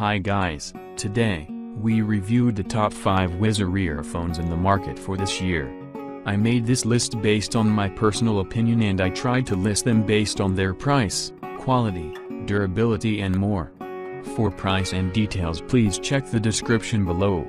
Hi guys, today, we reviewed the top 5 Whizzer earphones in the market for this year. I made this list based on my personal opinion and I tried to list them based on their price, quality, durability and more. For price and details please check the description below.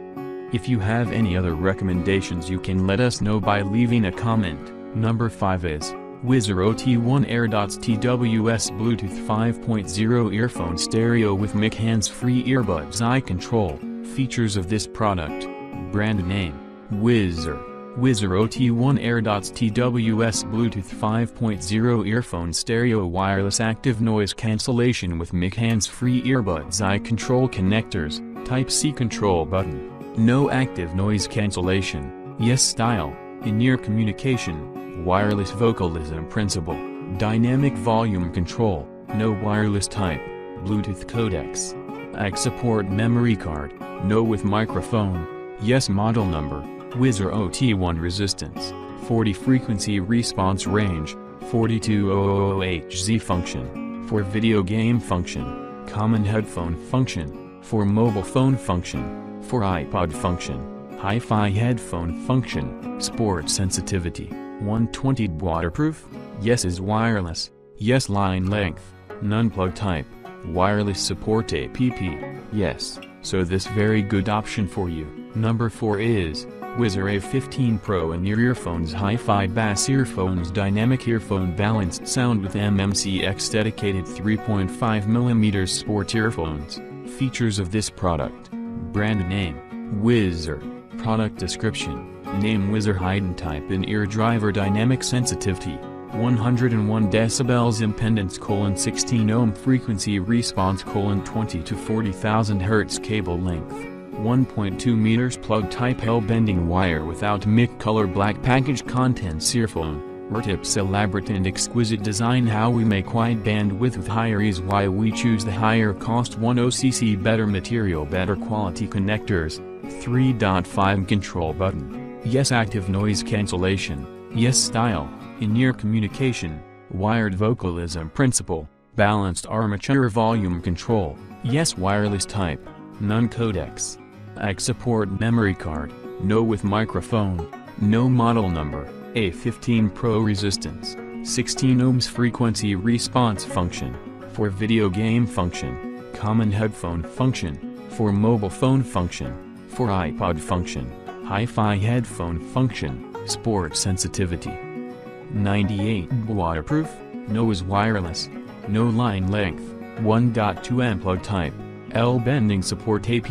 If you have any other recommendations you can let us know by leaving a comment. Number 5 is Whizzer OT1 AirDots TWS Bluetooth 5.0 Earphone Stereo with mic hands-free earbuds eye control. Features of this product. Brand name, Whizzer. Whizzer OT1 AirDots TWS Bluetooth 5.0 Earphone Stereo Wireless Active Noise Cancellation with mic hands-free earbuds eye control connectors, Type-C control button. No active noise cancellation, yes style, in-ear communication. Wireless vocalism principle, dynamic volume control, no wireless type, Bluetooth codecs, AX support memory card, no with microphone, yes model number, Whizzer OT1 resistance, 40 frequency response range, 4200HZ function, for video game function, common headphone function, for mobile phone function, for iPod function, HiFi headphone function, sport sensitivity. 120 waterproof, yes is wireless, yes line length, none plug type, wireless support app, yes, so this very good option for you. Number 4 is, Whizzer A15 Pro in-ear earphones hi-fi bass earphones dynamic earphone balanced sound with MMCX dedicated 3.5mm sport earphones. Features of this product. Brand name, Whizzer. Product description. Name Whizzer Hidden Type In-Ear Driver Dynamic Sensitivity, 101 decibels impedance : 16 ohm frequency response : 20 to 40,000 Hz cable length, 1.2 meters plug type L bending wire without mic color black package contents earphone. Tips elaborate and exquisite design how we make wide bandwidth with higher ease why we choose the higher cost 10cc better material better quality connectors, 3.5 control button. Yes active noise cancellation, yes style, in-ear communication, wired vocalism principle, balanced armature volume control, yes wireless type, none codecs, AX support memory card, no with microphone, no model number, A15 Pro resistance, 16 ohms frequency response function, for video game function, common headphone function, for mobile phone function, for iPod function. Hi-Fi headphone function, sport sensitivity. 98 waterproof, no is wireless, no line length, 1.2 plug type, L bending support app,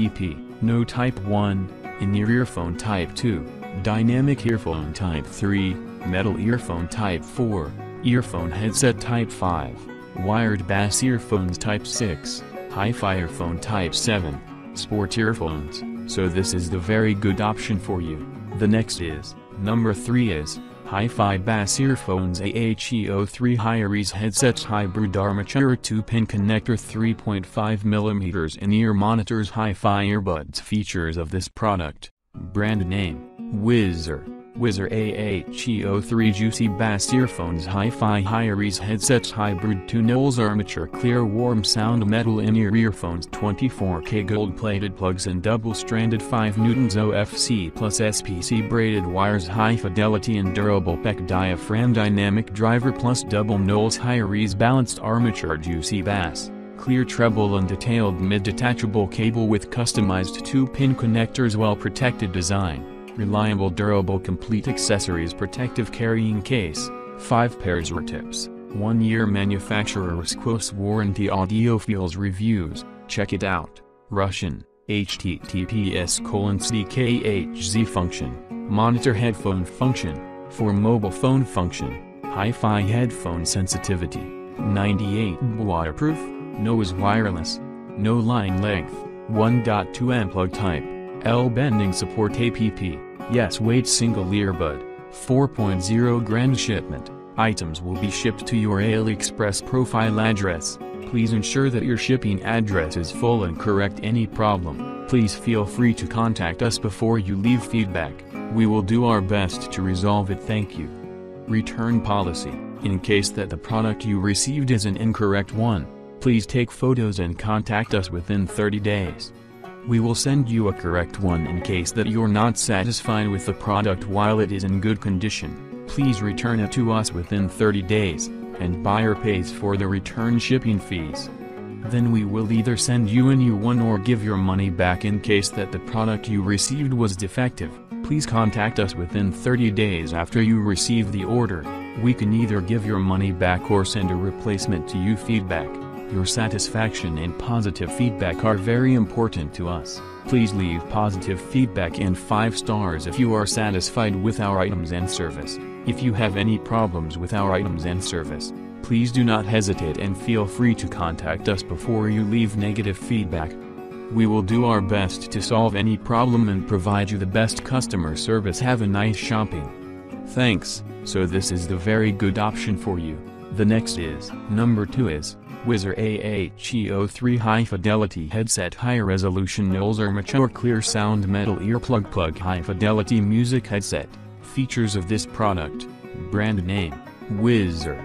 no type 1, in-ear earphone type 2, dynamic earphone type 3, metal earphone type 4, earphone headset type 5, wired bass earphones type 6, hi-fi earphone type 7, sport earphones. So this is the very good option for you. The next is, number 3 is, Hi-Fi Bass Earphones A-HE03 Higher Ease Headsets Hybrid Armature 2-Pin Connector 3.5mm In-Ear Monitors Hi-Fi Earbuds. Features of this product. Brand name, Whizzer. Whizzer A-HE03 Juicy Bass Earphones Hi-Fi Higher Ease Headsets Hybrid 2 Knolls Armature Clear Warm Sound Metal In-Ear Earphones 24K Gold Plated Plugs and Double-Stranded 5N OFC plus SPC Braided Wires High Fidelity and Durable PEC Diaphragm Dynamic Driver plus Double Knolls Higher Ease Balanced Armature Juicy Bass Clear treble and detailed mid-detachable cable with customized 2-pin connectors well-protected design. Reliable durable complete accessories protective carrying case, 5 pairs or tips, 1-year manufacturer's quotes warranty audiophiles reviews, check it out, Russian, https://ckhz function, monitor headphone function, for mobile phone function, hi-fi headphone sensitivity, 98 waterproof, no is wireless, no line length, 1.2 plug type. L bending support app, yes weight single earbud, 4.0 grand shipment, items will be shipped to your AliExpress profile address, please ensure that your shipping address is full and correct any problem, please feel free to contact us before you leave feedback, we will do our best to resolve it thank you. Return policy, in case that the product you received is an incorrect one, Please take photos and contact us within 30 days. We will send you a correct one in case that you're not satisfied with the product while it is in good condition. Please return it to us within 30 days, and buyer pays for the return shipping fees. Then we will either send you a new one or give your money back in case that the product you received was defective. Please contact us within 30 days after you receive the order. We can either give your money back or send a replacement to you. Feedback. Your satisfaction and positive feedback are very important to us. Please leave positive feedback and 5 stars if you are satisfied with our items and service. If you have any problems with our items and service, please do not hesitate and feel free to contact us before you leave negative feedback. We will do our best to solve any problem and provide you the best customer service. Have a nice shopping. Thanks. So this is the very good option for you. The next is, number 2 is, Whizzer A-HE03 High Fidelity Headset High Resolution Noise Mature Clear Sound Metal Earplug Plug High Fidelity Music Headset. Features of this product. Brand name, Whizzer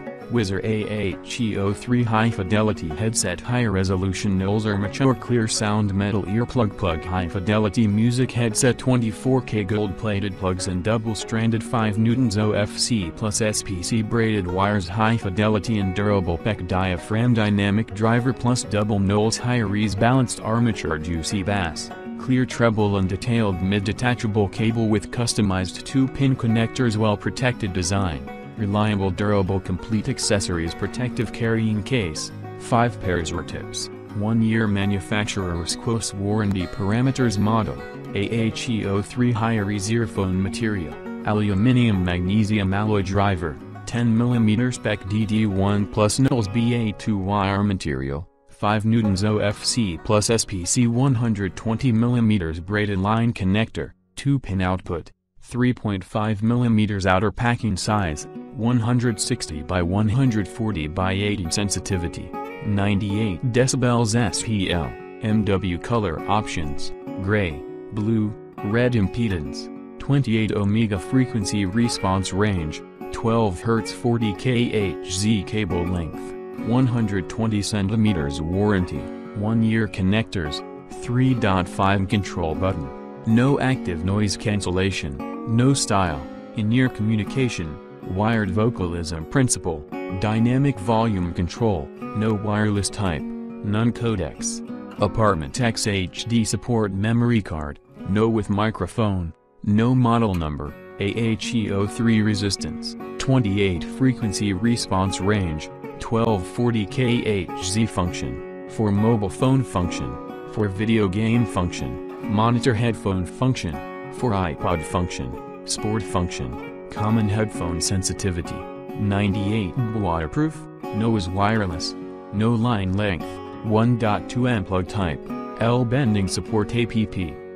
A-HE03 High Fidelity Headset High Resolution Noise Mature Clear Sound Metal Earplug Plug High Fidelity Music Headset 24K Gold Plated Plugs and Double Stranded 5N OFC plus SPC Braided Wires High Fidelity and Durable PEC Diaphragm Dynamic Driver plus Double Knolls High Res Balanced Armature Juicy Bass Clear Treble and Detailed Mid-Detachable Cable with Customized 2-Pin Connectors Well Protected Design Reliable durable complete accessories protective carrying case, 5 pairs or tips, 1-year manufacturer's quotes warranty parameters model, AHE03 high-res earphone material, aluminium magnesium alloy driver, 10mm spec DD1 plus Knolls BA2 wire material, 5N OFC plus SPC 120mm braided line connector, 2-pin output, 3.5mm outer packing size, 160 by 140 by 80 sensitivity, 98 decibels SPL, MW color options, gray, blue, red impedance, 28 omega frequency response range, 12 Hz 40 kHz cable length, 120 cm warranty, 1-year connectors, 3.5 control button, no active noise cancellation, no style, in-ear communication, wired vocalism principle, dynamic volume control, no wireless type, none codecs, Apartment X HD support memory card, no with microphone, no model number, AHE03 resistance, 28 frequency response range, 1240 kHz function, for mobile phone function, for video game function, monitor headphone function, for iPod function, sport function. Common headphone sensitivity, 98 waterproof, no is wireless, no line length, 1.2 plug type, L bending support app,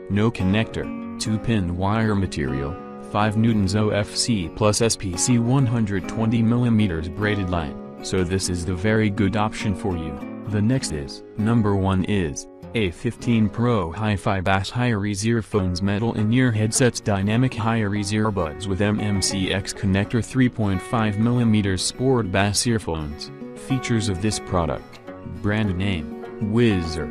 no connector, 2-pin wire material, 5N OFC plus SPC 120mm braided line, so this is the very good option for you. The next is, number 1 is, A15 Pro HiFi Bass High-Res Earphones Metal In-Ear Headsets Dynamic High-Res Earbuds with MMCX Connector 3.5mm Sport Bass Earphones. Features of this product. Brand name, Whizzer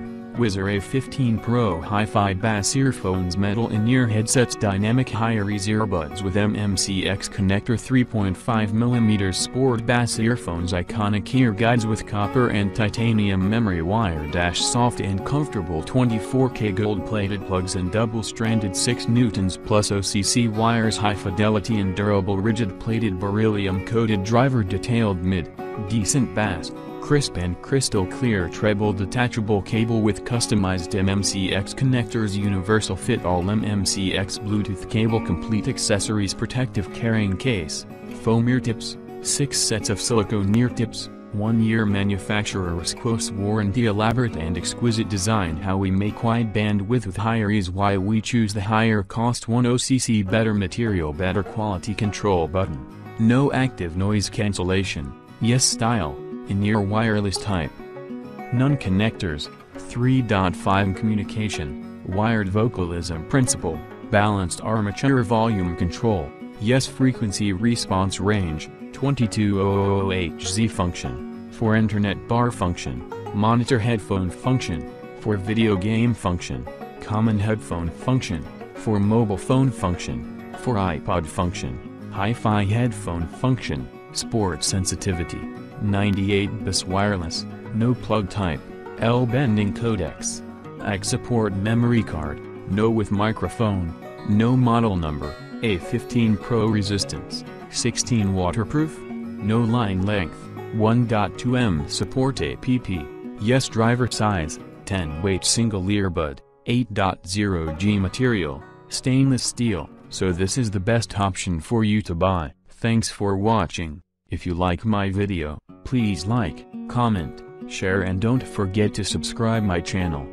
A15 Pro HiFi Bass Earphones Metal In-Ear Headsets Dynamic High-Res Earbuds with MMCX Connector 3.5mm Sport Bass Earphones Iconic Ear Guides with Copper and Titanium Memory Wire - Soft and Comfortable 24K Gold Plated Plugs and Double Stranded 6N plus OCC Wires High Fidelity and Durable Rigid Plated Beryllium Coated Driver Detailed Mid, Decent Bass Crisp and crystal clear treble detachable cable with customized MMCX connectors universal fit all MMCX Bluetooth cable complete accessories protective carrying case, foam ear tips, 6 sets of silicone ear tips, 1-year manufacturer's quotes warranty elaborate and exquisite design how we make wide bandwidth with higher ease why we choose the higher cost 1 OCC better material better quality control button, no active noise cancellation, yes style. In-ear wireless type. None connectors, 3.5 communication, wired vocalism principle, balanced armature volume control, yes frequency response range, 2200 Hz function, for internet bar function, Monitor headphone function, for video game function, common headphone function, for mobile phone function, for iPod function, Hi-Fi headphone function, sport sensitivity, 98 bus wireless, no plug type, L-bending codecs, ACK support memory card, no with microphone, no model number, A15 Pro resistance, 16 waterproof, no line length, 1.2 mm support app, yes driver size, 10 weight single earbud, 8.0G material, stainless steel, so this is the best option for you to buy. Thanks for watching. If you like my video, please like, comment, share and don't forget to subscribe my channel.